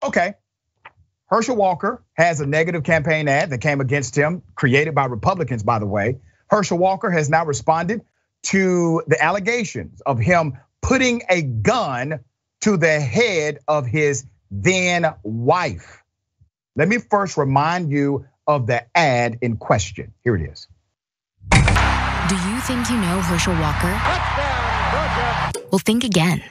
Okay, Herschel Walker has a negative campaign ad that came against him, created by Republicans, by the way. Herschel Walker has now responded to the allegations of him putting a gun to the head of his then wife. Let me first remind you of the ad in question. Here it is. Do you think you know Herschel Walker? Touchdown, Georgia. Well, think again.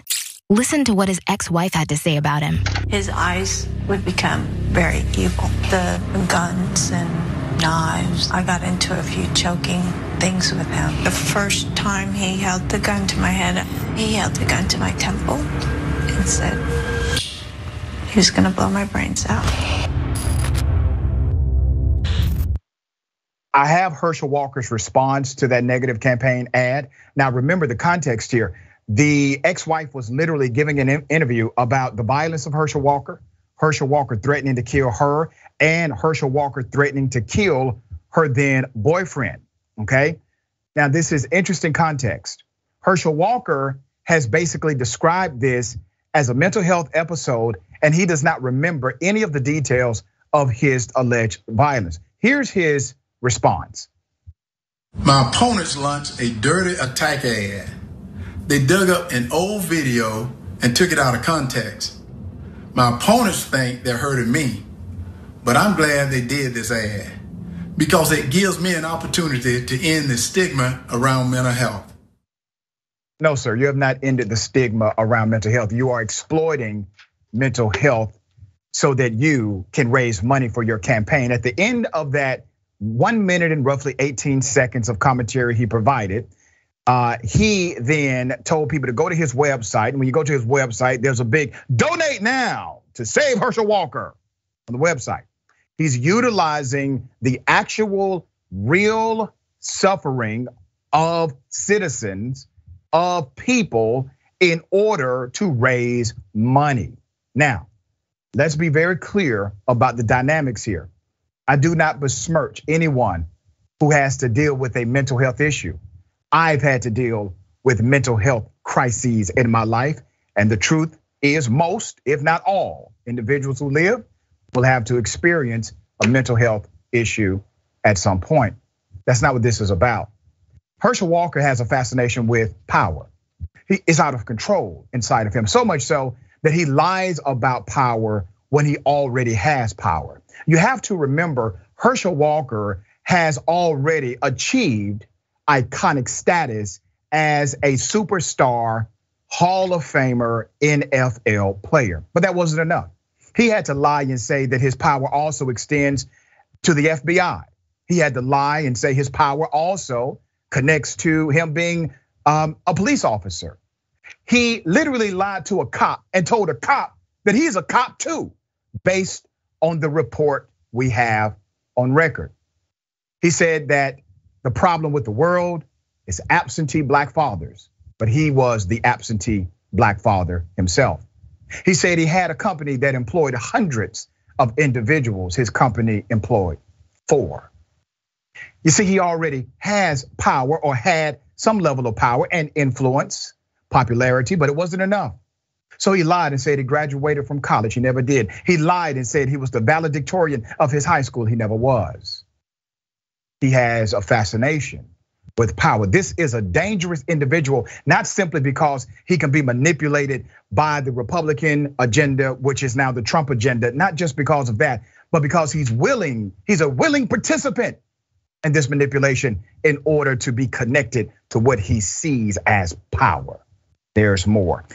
Listen to what his ex-wife had to say about him. His eyes would become very evil. The guns and knives. I got into a few choking things with him. The first time he held the gun to my head, he held the gun to my temple and said he was gonna blow my brains out. I have Herschel Walker's response to that negative campaign ad. Now, remember the context here. The ex-wife was literally giving an interview about the violence of Herschel Walker threatening to kill her, and Herschel Walker threatening to kill her then boyfriend, okay? Now, this is interesting context. Herschel Walker has basically described this as a mental health episode, and he does not remember any of the details of his alleged violence. Here's his response. My opponents launched a dirty attack ad. They dug up an old video and took it out of context. My opponents think they're hurting me, but I'm glad they did this ad because it gives me an opportunity to end the stigma around mental health. No, sir, you have not ended the stigma around mental health. You are exploiting mental health so that you can raise money for your campaign. At the end of that 1 minute and roughly 18 seconds of commentary he provided, he then told people to go to his website. And when you go to his website, there's a big donate now to save Herschel Walker on the website. He's utilizing the actual real suffering of citizens, of people, in order to raise money. Now, let's be very clear about the dynamics here. I do not besmirch anyone who has to deal with a mental health issue. I've had to deal with mental health crises in my life. And the truth is most, if not all, individuals who live will have to experience a mental health issue at some point. That's not what this is about. Herschel Walker has a fascination with power. He is out of control inside of him, so much so that he lies about power when he already has power. You have to remember, Herschel Walker has already achieved iconic status as a superstar, Hall of Famer, NFL player, but that wasn't enough. He had to lie and say that his power also extends to the FBI. He had to lie and say his power also connects to him being a police officer. He literally lied to a cop and told a cop that he's a cop too, based on the report we have on record. He said that the problem with the world is absentee black fathers, but he was the absentee black father himself. He said he had a company that employed hundreds of individuals. His company employed 4. You see, he already has power, or had some level of power and influence, popularity, but it wasn't enough. So he lied and said he graduated from college. He never did. He lied and said he was the valedictorian of his high school. He never was. He has a fascination with power. This is a dangerous individual, not simply because he can be manipulated by the Republican agenda, which is now the Trump agenda, not just because of that, but because he's a willing participant in this manipulation in order to be connected to what he sees as power. There's more.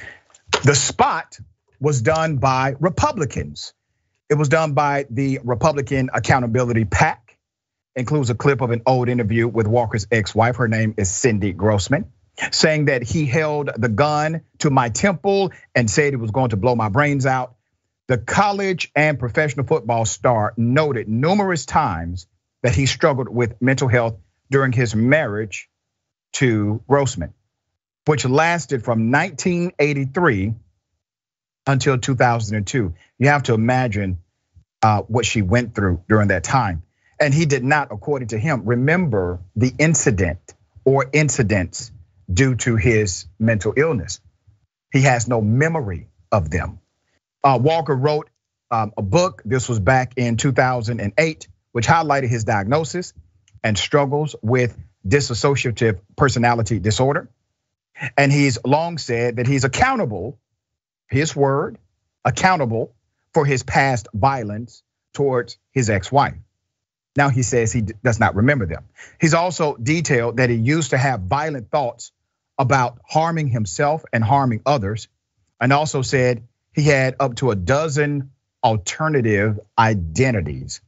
The spot was done by Republicans. It was done by the Republican Accountability PAC. Includes a clip of an old interview with Walker's ex-wife, her name is Cindy Grossman, saying that he held the gun to my temple and said it was going to blow my brains out. The college and professional football star noted numerous times that he struggled with mental health during his marriage to Grossman, which lasted from 1983 until 2002. You have to imagine what she went through during that time. And he did not, according to him, remember the incident or incidents due to his mental illness. He has no memory of them. Walker wrote a book. This was back in 2008, which highlighted his diagnosis and struggles with dissociative personality disorder. And he's long said that he's accountable, his word, accountable for his past violence towards his ex-wife. Now he says he does not remember them. He's also detailed that he used to have violent thoughts about harming himself and harming others, and also said he had up to a dozen alternative identities.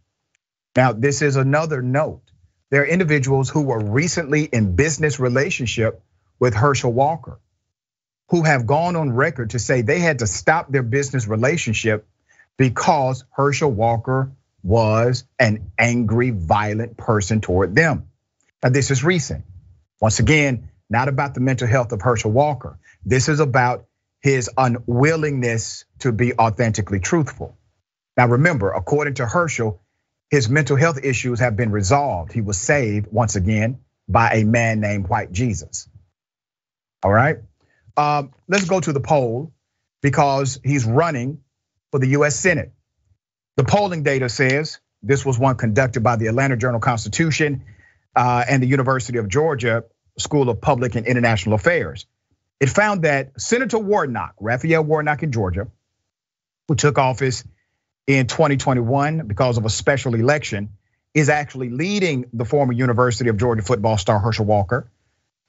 Now, this is another note. There are individuals who were recently in business relationship with Herschel Walker, who have gone on record to say they had to stop their business relationship because Herschel Walker was an angry, violent person toward them. Now, this is recent. Once again, not about the mental health of Herschel Walker. This is about his unwillingness to be authentically truthful. Now, remember, according to Herschel, his mental health issues have been resolved. He was saved, once again, by a man named White Jesus. All right, let's go to the poll, because he's running for the US Senate. The polling data says, this was one conducted by the Atlanta Journal-Constitution and the University of Georgia School of Public and International Affairs. It found that Senator Warnock, Raphael Warnock in Georgia, who took office in 2021 because of a special election, is actually leading the former University of Georgia football star Herschel Walker,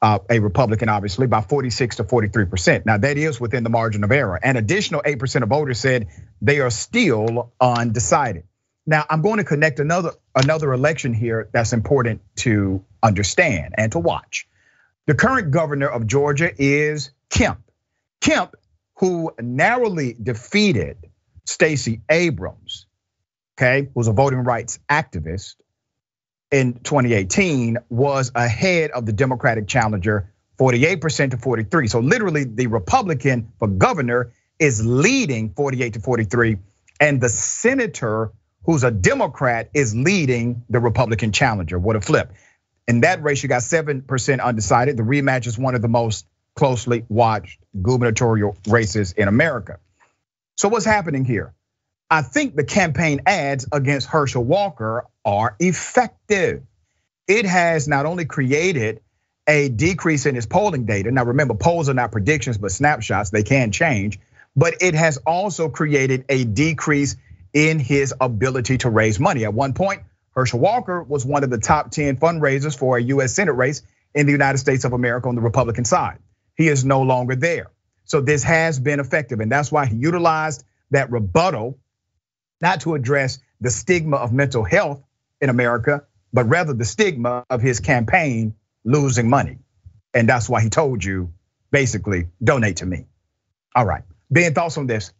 a Republican obviously, by 46% to 43%. Now that is within the margin of error. An additional 8% of voters said they are still undecided. Now I'm going to connect another election here that's important to understand and to watch. The current governor of Georgia is Kemp. Kemp, who narrowly defeated Stacey Abrams, okay, was a voting rights activist in 2018, was ahead of the Democratic challenger 48% to 43. So literally the Republican for governor is leading 48 to 43, and the senator who's a Democrat is leading the Republican challenger. What a flip. In that race, you got 7% undecided. The rematch is one of the most closely watched gubernatorial races in America. So what's happening here? I think the campaign ads against Herschel Walker are effective. It has not only created a decrease in his polling data. Now remember, polls are not predictions, but snapshots, they can change. But it has also created a decrease in his ability to raise money. At one point, Herschel Walker was one of the top 10 fundraisers for a US Senate race in the United States of America on the Republican side. He is no longer there. So this has been effective, and that's why he utilized that rebuttal not to address the stigma of mental health in America, but rather the stigma of his campaign losing money. And that's why he told you, basically, donate to me. All right, Ben, thoughts on this?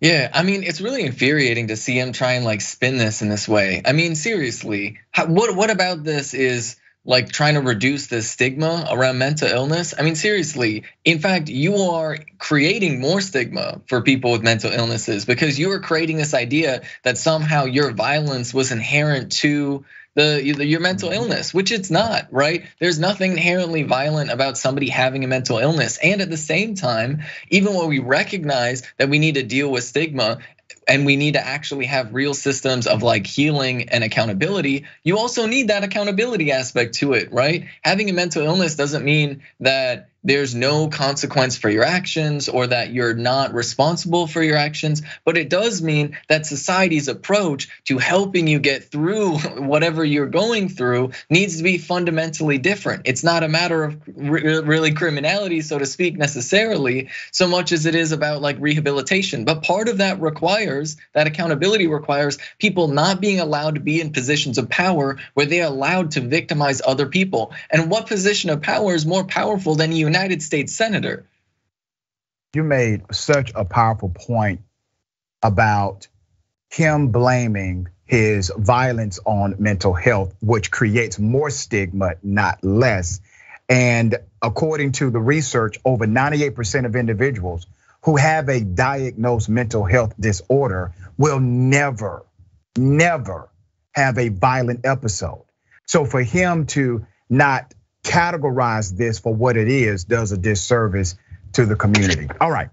Yeah, I mean, it's really infuriating to see him try and like spin this in this way. I mean, seriously, what about this is like trying to reduce the stigma around mental illness? I mean, seriously, in fact, you are creating more stigma for people with mental illnesses, because you are creating this idea that somehow your violence was inherent to your mental illness, which it's not, right? There's nothing inherently violent about somebody having a mental illness. And at the same time, even when we recognize that we need to deal with stigma and we need to actually have real systems of like healing and accountability, you also need that accountability aspect to it, right? Having a mental illness doesn't mean that there's no consequence for your actions or that you're not responsible for your actions, but it does mean that society's approach to helping you get through whatever you're going through needs to be fundamentally different. It's not a matter of really criminality, so to speak, necessarily, so much as it is about like rehabilitation. But part of that requires, that accountability requires people not being allowed to be in positions of power where they're allowed to victimize other people. And what position of power is more powerful than you? United States Senator. You made such a powerful point about him blaming his violence on mental health, which creates more stigma, not less. And according to the research, over 98% of individuals who have a diagnosed mental health disorder will never have a violent episode. So for him to not categorize this for what it is does a disservice to the community. All right.